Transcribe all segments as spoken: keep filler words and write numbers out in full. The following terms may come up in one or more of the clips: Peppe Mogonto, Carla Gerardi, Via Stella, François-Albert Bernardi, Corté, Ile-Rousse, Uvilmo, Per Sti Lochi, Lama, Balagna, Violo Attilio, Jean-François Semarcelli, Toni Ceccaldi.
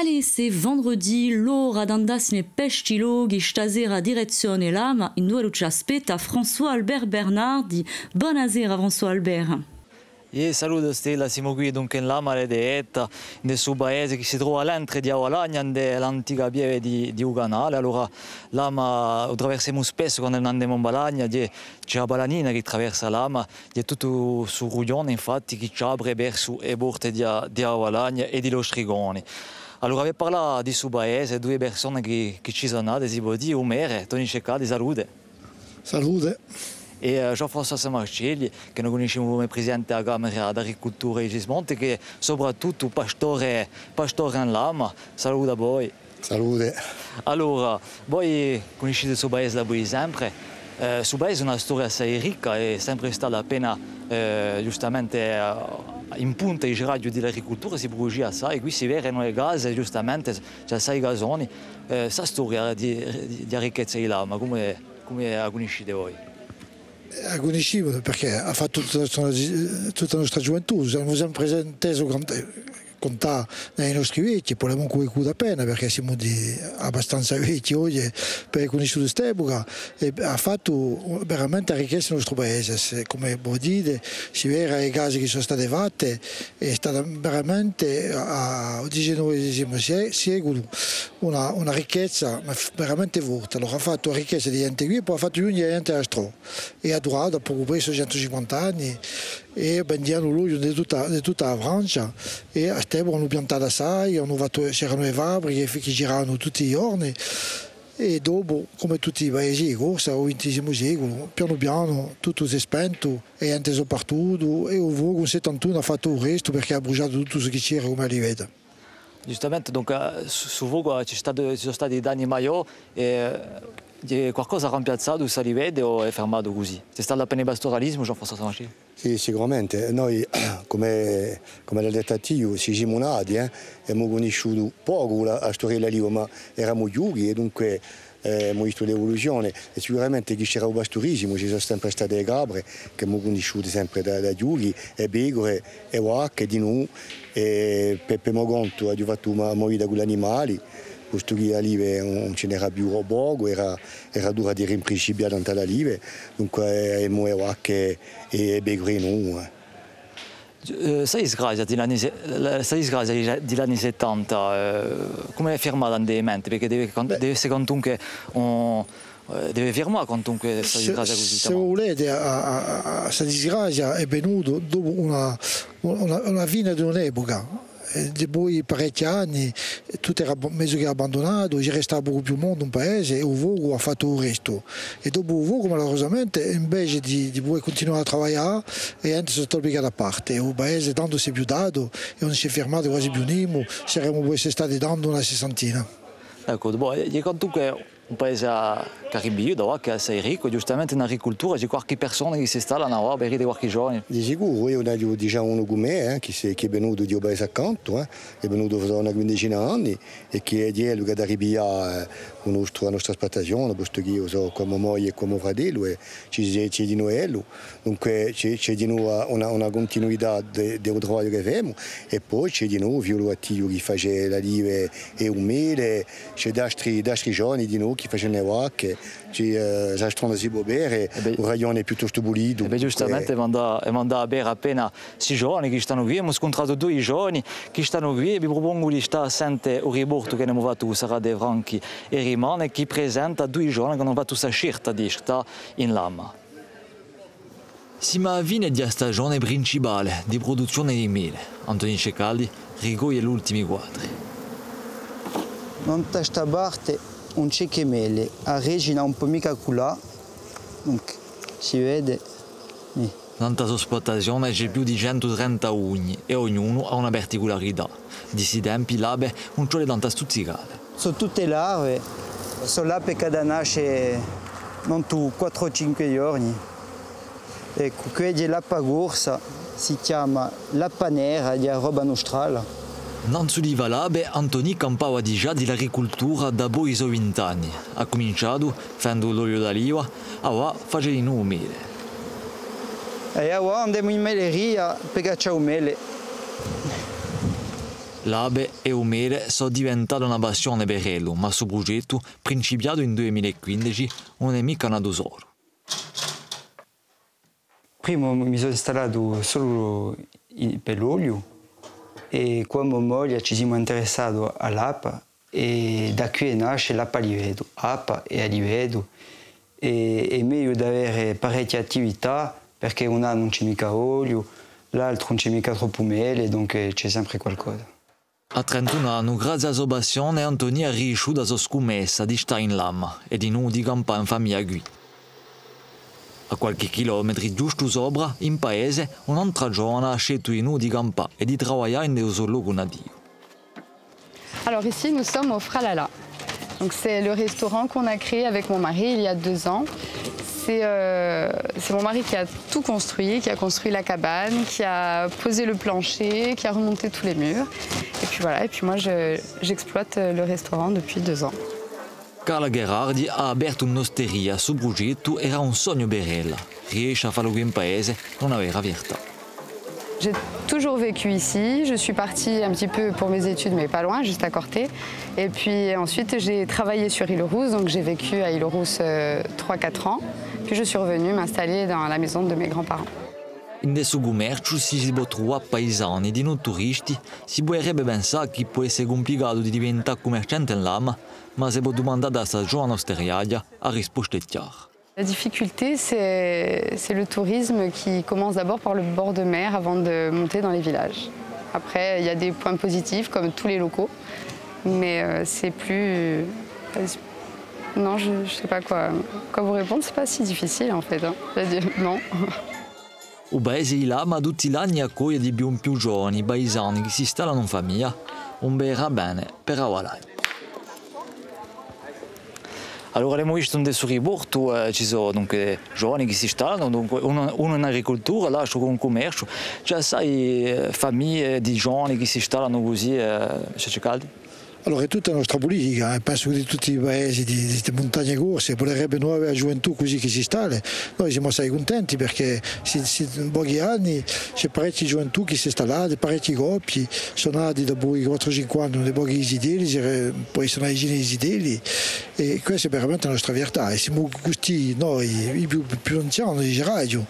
Allez, c'est vendredi, l'ora d'andarsene pesti luoghi stasera direzione Lama, in due ci aspetta François-Albert Bernardi. Buonasera François-Albert. E saluto Stella, siamo qui dunque in Lama Redetta, nel suo paese che si trova all'entre di Balagna, l'antica pieve di, di Uganale. Allora Lama lo attraversiamo spesso quando andiamo in Balagna, c'è la balanina che attraversa Lama, c'è tutto il suo ruglione infatti che ci apre verso le porte di, di Balagna e di Lostrigoni. Allora vi parla di suo paese, due persone che, che ci sono andate, si può dire, un mere, Toni Ceccaldi, salute. Salute. E Jean-François Semarcelli, che noi conosciamo come presidente della Camera d'Agricoltura e Gismonte, che è soprattutto pastore, pastore in Lama. Saluta voi. Salute. Allora, voi conoscete il suo paese da voi sempre. Eh, il suo paese è una storia assai ricca e è sempre stata appena eh, giustamente eh, in punta il radio dell'agricoltura si produce assai. Qui si vedono le case, giustamente, c'è assai gasoni. Eh, questa storia di, di ricchezza di Lama, come, come la conoscete voi? È conosciuto perché ha fatto tutta, tutta la nostra gioventù, siamo sempre inteso contare nei nostri vecchi, poi abbiamo cucciuto appena perché siamo di abbastanza vecchi oggi per conoscere quest'epoca e ha fatto veramente ricchezza il nostro paese, come voi dite, si vede le case che sono state fatte, è stata veramente al diciannovesimo secolo una, una ricchezza veramente forte, allora ha fatto la ricchezza di gente qui e poi ha fatto ogni gente a Stro e ha durato poco presso centocinquanta anni e vendiamo l'olio di tutta, di tutta la Francia e a Stebo hanno piantato assai, c'erano le fabbriche che giravano tutti i giorni e dopo, come tutti i paesi di corsa, al ventesimo secolo, piano piano tutto si è spento e è inteso partuto e ovunque un settantuno ha fatto il resto perché ha bruciato tutto ciò che c'era come li vede. Giustamente, donc, su Vogo ci sono stati danni maggiori e qualcosa ha rimpiazzato, se li vede o è fermato così? C'è stato appena il pastoralismo, Jean-François Semarcelli? Sì, sicuramente. Noi, come, come l'ha detto Tio, siamo nati, eh, abbiamo conosciuto poco la, la storia dell'olivo, ma eravamo giovani e dunque eh, abbiamo visto l'evoluzione. E sicuramente che c'era il pastorismo, ci sono sempre state le capre, che abbiamo conosciuto sempre da, da giovani, e pecore, e vacche, di noi, e Peppe Mogonto ha fatto una vita con gli animali. Questo che l'olive non ce n'era più a poco, era, era dura di rimpriscibia dentro l'olive, dunque è molto anche e pecore non. Questa disgrazia degli anni settanta, come è fermata in mente? Perché deve, deve essere comunque... On... Deve firmare comunque questa disgrazia così. Se volete, questa disgrazia è venuta dopo una, una, una fine di un'epoca. Dopo parecchi anni tutto era mezzo che abbandonato, ci restava poco più mondo in paese e Uvilmo ha fatto il resto. E dopo Uvilmo malorosamente invece di, di continuare a lavorare e anche sono stati obbligati a parte. Il paese tanto si è più dato e non si è fermato quasi più nemmeno, saremmo poi stati dando una sessantina. Ecco, boh, comunque un paese caribeo che è assai ricco, giustamente in agricoltura c'è qualche persona che si installano a bere qualche giorno. Di sicuro, io ne ho già uno come me, che è venuto di un paese accanto, eh, è venuto da una quindicina di anni e che è dietro che arriva con la nostra aspirazione, posto che io sono come moglie e come fratello, e c'è di noi, dunque c'è di noi una, una continuità del de lavoro che facciamo e poi c'è di noi Violo Attilio che fa l'olive e il mele, c'è altri giorni di noi che facevano le vacche, c'è l'astrone si può bere, il ragione è piuttosto pulito. Beh, giustamente manda a bere appena sei giorni che stanno qui, abbiamo scontrato due giorni che stanno qui e vi propongo di stare sempre un riporto che abbiamo fatto, sarà dei franchi e rimane che presenta due giorni che hanno fatto questa scelta di stare in Lama. Siamo alla fine della stagione principale di produzione di mele. Toni Ceccaldi rigoglie gli ultimi quadri. In questa parte un c'è che mele, a regina un po' mica culà, si vede. Nella sua splottazione c'è più di centotrenta ugni e ognuno ha una particolarità. Di si tempi l'ape non c'è tanta stuzzicata. Sono tutte larve, sono l'ape che nasce non tu quattro cinque giorni. Ecco, questa è l'apa gorsa, si chiama l'apa nera di roba nostrale. Non sudiva l'ape, Anthony campava già dell'agricoltura da poi suoi vent'anni. Ha cominciato facendo l'olio d'oliva, ora faceva il mele. E ora andiamo in meleria per cacciare il mele. L'Abe e Umere sono diventata una passione per lui, ma questo progetto, principiato in duemilaquindici, non è mica una tesoro. Prima mi sono installato solo per l'olio e come moglie ci siamo interessati all'acqua e da qui nasce l'acqua a livello, acqua e a livello. E è meglio di avere parecchie attività perché una non c'è mica olio, l'altra non c'è mica troppo mele, quindi c'è sempre qualcosa. A trentuno anni, grazie alla sua passione, Anthony è riuscito alla sua scommessa di stare in Lama e di non di campare in famiglia qui. A qualche chilometro giusto sopra, in paese, un'altra giovane ha scelto di non di campare e di lavorare in un solo con Dio. Alors ici, nous sommes au Fralala. C'est le restaurant qu'on a créé avec mon mari il y a deux ans. C'est euh, mon mari qui a tout construit, qui a construit la cabane, qui a posé le plancher, qui a remonté tous les murs. Et puis voilà, et puis moi j'exploite je, le restaurant depuis deux ans. Carla Gerardi ha aperto un'osteria, suo progetto era un sogno per ella. Riesce a farlo qui in paese, non aveva aperta. J'ai toujours vécu ici, je suis partie un petit peu pour mes études, mais pas loin, juste à Corté. Et puis ensuite, j'ai travaillé sur Ile-Rousse, donc j'ai vécu à Ile-Rousse trois quatre ans. Puis je suis revenue m'installer dans la maison de mes grands-parents. In questo commercio si può trovare paesani di non turisti, si potrebbe pensare che può essere complicato di diventare commerciante in Lama, ma se può domandare a questa giovane osteriaia, la risposta è chiara. La difficulté, c'est le tourisme qui commence d'abord par le bord de mer avant de monter dans les villages. Après, il y a des points positifs, comme tous les locaux, mais c'est plus... Non, je ne sais pas quoi, quoi vous répondre, c'est pas si difficile en fait. Hein. Non. Au paese di Lama, tutti gli anni accoglie di più in più giovani paesani che si installano in famiglia, un bel bene per lavorare. Allora abbiamo visto in questo riporto eh, ci sono dunque, giovani che si installano, dunque, uno, uno in agricoltura, l'altro con commercio. C'è assai famiglie di giovani che si installano così, eh, Ceccaldi? Allora è tutta la nostra politica, penso che di tutti i paesi di, di, di montagna corse potrebbe non avere gioventù così che si installa. Noi siamo assai contenti perché si, si, in pochi anni c'è parecchi gioventù che si installano, parecchi coppie, sono nati da quattro cinque anni, non è pochi desideri, poi sono i geni desideri. E questa è veramente la nostra verità e siamo gusti noi, i più, più anziani di Geradio,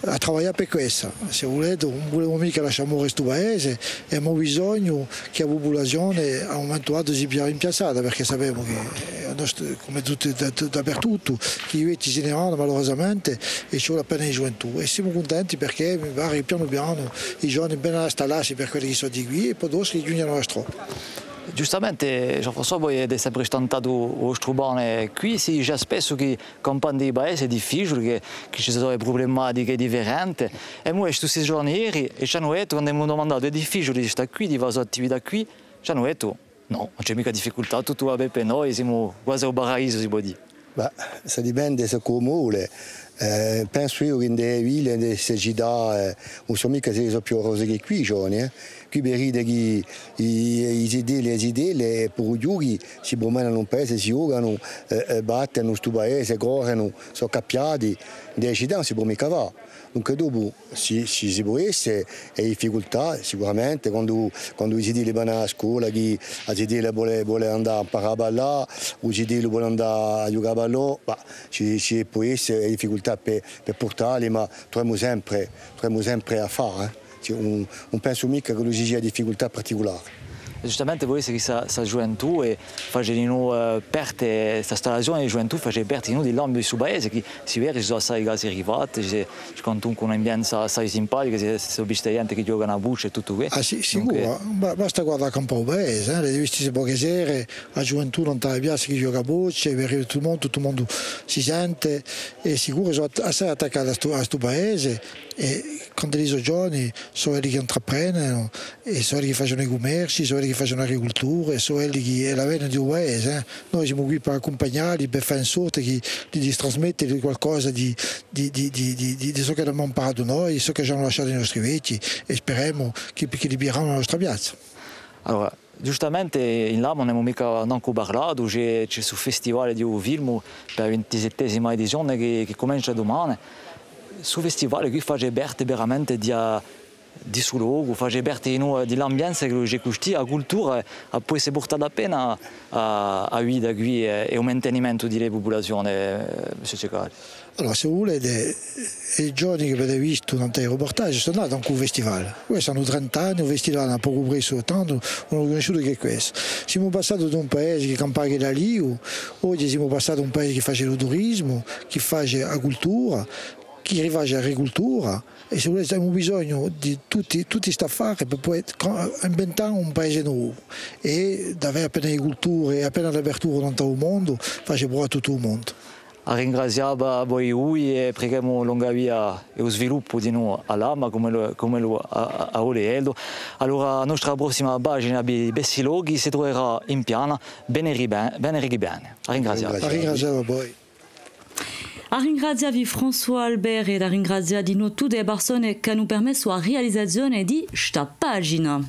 a lavorare per questo. Se volete, non vogliamo mica lasciare morire questo paese, abbiamo bisogno che la popolazione a un momento dato si sia rimpiazzata, perché sappiamo che, nostro, come tutti, da, dappertutto, i vecchi se ne vanno malorosamente e c'è la pena di gioventù. E siamo contenti perché mi pare che piano piano i giovani ben installarsi per quelli che sono di qui e poi dopo giungono alla strada. Giustamente, Jean-François, voi avete sempre stantato vostro bene qui, si dice spesso che campando i paesi è difficile, che, che ci sono problematiche differenti. E noi questi giorni ieri ci hanno detto, quando abbiamo domandato, è difficile di stare qui, di fare attività qui, ci hanno detto, no, non c'è mica difficoltà, tutto va bene per noi, siamo quasi un paradiso, si può dire. Beh, se dipende da come vuole. Eh, penso io che in delle ville, in delle città, eh, non sono mica se sono più rose che qui, giovani. Eh. Qui per ridere i ideli e le idele, e per gli si promenano in un paese, si giocano, eh, battono questo paese, corrono, sono cappiati. Nelle città non si può mica fare. Dunque dopo si, si, si può essere, è difficoltà sicuramente, quando, quando i ideli vanno a scuola, chi i ideli vuole, vuole andare a imparare a ballare, i ideli vuole andare a giocare a ballare, bah, ci, ci può essere difficoltà. Per, per portarli, ma troviamo sempre, troviamo sempre a fare, eh? Non, non penso mica che lui sia difficoltà particolari. Giustamente volesse che questa gioventù e facevano perdere questa installazione di gioventù, facevano perdere di l'ambito del suo paese, che si vede che ci sono assai casi arrivati, c'è comunque un'ambienza assai simpatica, ci sono gente che giocano a buccia e tutto questo. Ah sì, sicuro, dunque... basta guardare un po' il paese, eh? Le riviste poche sere, la gioventù non ti piace che gioca a buccia, perché tutto il mondo, tutto il mondo si sente e sicuro sono assai attaccati a questo paese e quando sono giovani sono quelli che intraprendono, e sono quelli che fanno i commerci, sono quelli che facciano l'agricoltura e sono quelli che è la vena di un paese. Noi siamo qui per accompagnarli, per fare in sorte di trasmettere qualcosa di ciò che abbiamo imparato noi, di ciò che abbiamo lasciato ai nostri vecchi e speriamo che, che liberano la nostra piazza. Allora, giustamente in Lama non abbiamo mica neanche parlato, c'è il festival di Uvilmo per la ventisettesima edizione che, che comincia domani. Su festival qui fa parte veramente di... di suo fece parte di noi dell'ambiente che ci costruisce la cultura e poi si porta da pena a vita qui e al mantenimento della popolazione. Allora, se volete, i giorni che avete visto durante i reportage sono andati anche a un festival. Qui sono trent'anni, un festival ha poco preso tanto, non ho riconosciuto che è questo. Siamo passati da un paese che campava da lì, oggi siamo passati da un paese che faceva il turismo, che faceva la cultura, che rifaceva l'agricoltura. E se volete abbiamo bisogno di tutti questi affari per poter inventare un paese nuovo e di avere appena le culture e appena l'apertura dentro il mondo, facciamo buona tutto il mondo. Ringraziamo voi lui e preghiamo lunga via e lo sviluppo di noi a Lama come lo, come lo a, a Oleeldo. Allora la nostra prossima pagina di Bessi Loghi si troverà in piana bene righi bene. Ringraziamo. Ringraziamo voi. A ringrazia di François-Albert e a ringrazia di noi tutte le persone che hanno permesso la realizzazione di questa pagina.